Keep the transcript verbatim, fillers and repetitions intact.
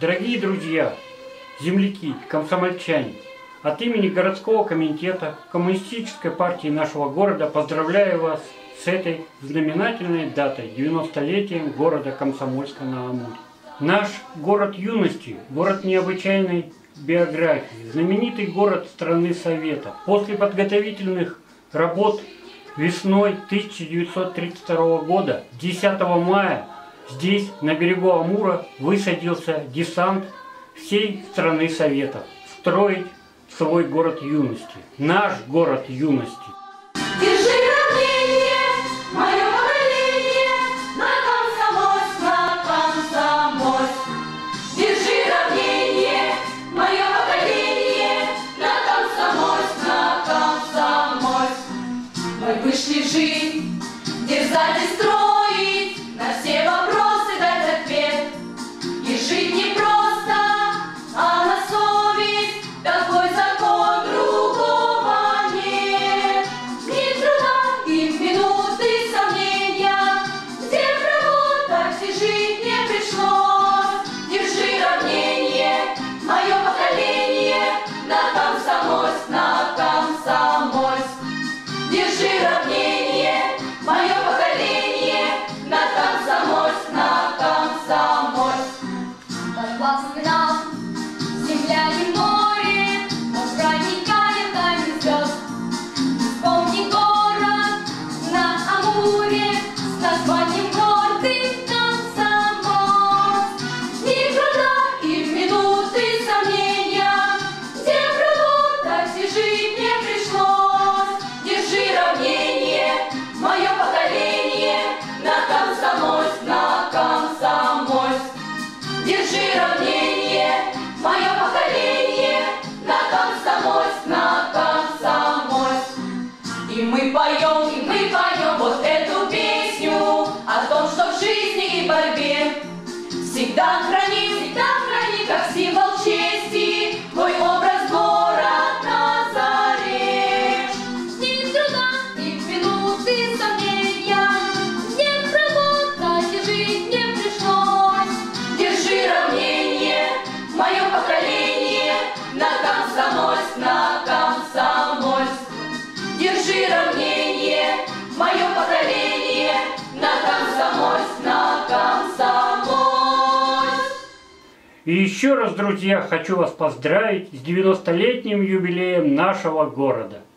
Дорогие друзья, земляки, комсомольчане, от имени городского комитета Коммунистической партии нашего города поздравляю вас с этой знаменательной датой, девяностолетием города Комсомольска-на-Амуре. Наш город юности, город необычайной биографии, знаменитый город страны Советов. После подготовительных работ весной тысяча девятьсот тридцать второго года, десятого мая, здесь, на берегу Амура, высадился десант всей страны Советов строить свой город юности, наш город юности. Вышли жить, дерзать и строить, на все вопросы дать ответ. И жить не просто, а на совесть, такой закон другого нет. Ни труда, ни минуты сомнения, где работать и жить не пришлось. Держи равнение, мое поколение, на Комсомольск, на Комсомольск. Держи равнение, мое поколение, на Комсомольск, на Комсомольск. Подвластны нам земля и море, мы проникаем вдали звезд. Вспомни город на Амуре с названием гордый Комсомольск. Ни труда и минуты сомнения, где работать и жить не пришлось. Мое поколение на Комсомольск, на Комсомольск. Держи равнение, мое поколение на Комсомольск, на Комсомольск. И мы поем, и мы поем вот эту песню о том, что в жизни и борьбе всегда храни, всегда храни, как символ чести, мой образ город на заре. Ни труда, ни минуты сомнения, не работать, жить не пришлось. Держи равнение, мое поколение, на Комсомольск, на Комсомольск. Держи равнение, мое поколение, на Комсомольск, на Комсомольск. И еще раз, друзья, хочу вас поздравить с девяностолетним юбилеем нашего города.